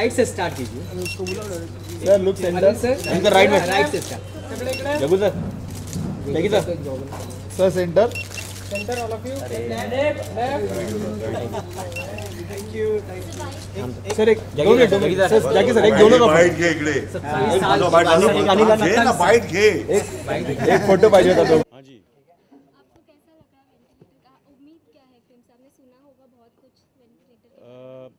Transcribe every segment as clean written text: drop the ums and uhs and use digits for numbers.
Side से start कीजिए sir. Look centre sir, right में राइट से स्टार्ट। जगू सर, जगू sir, sir centre centre all of you. Thank you, thank you sir. एक दोनों मिनट सर, जाकी सर एक दोनों बाइट घे इकडे सर, बाइट घे, एक फोटो पाहिजे होता तो। हां जी, आपको कैसा लगा वेंटिलेटर का? उम्मीद क्या है फिल्म से? आपने सुना होगा बहुत कुछ ventilator.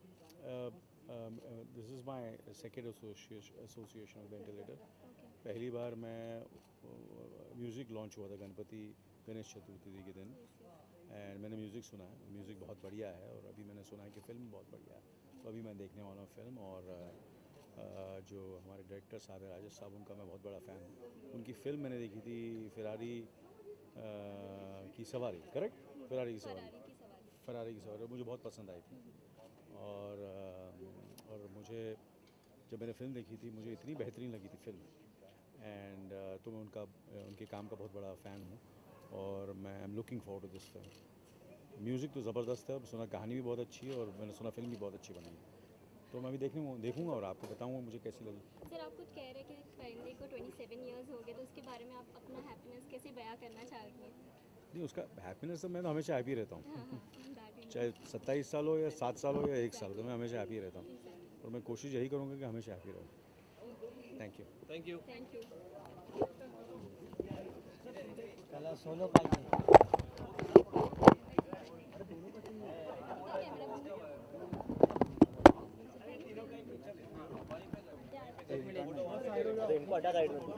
This is my second association with ventilator. पहली बार मैं म्यूज़िक लॉन्च हुआ था गणपति गणेश चतुर्थी के दिन, एंड मैंने म्यूज़िक सुना है। म्यूज़िक बहुत बढ़िया है, और अभी मैंने सुना है कि फिल्म बहुत बढ़िया है, तो अभी मैं देखने वाला हूँ फिल्म। और जो हमारे डायरेक्टर साहब हैं, राजेश साहब, उनका मैं बहुत बड़ा फ़ैन हूँ। उनकी फ़िल्म मैंने देखी थी फ़िरारी की सवारी, करेक्ट, फ़िरारी की सवारी मुझे बहुत पसंद आई थी। और मुझे जब मैंने फ़िल्म देखी थी, मुझे इतनी बेहतरीन लगी थी फिल्म, एंड तो मैं उनके काम का बहुत बड़ा फ़ैन हूँ, और मैं I am looking forward to this film. Music तो ज़बरदस्त है, सुना कहानी भी बहुत अच्छी है, और मैंने सुना फिल्म भी बहुत अच्छी बनी, तो मैं अभी देखूँगा और आपको बताऊँगा मुझे कैसी लगी। सर, आप कुछ कह रहे कि फैमिली को 27 ईयर्स हो गए, तो उसके बारे में आप अपना हैप्पीनेस कैसे बयां करना चाहेंगे? नहीं, उसका हैप्पीनेस तो मैं हमेशा हैप्पी रहता हूँ, चाहे 27 साल हो या 7 साल हो या 1 साल, तो मैं हमेशा हैप्पी रहता हूँ, और मैं कोशिश यही करूँगा कि हमेशा हैप्पी रहूँ। Thank you, thank you, thank you.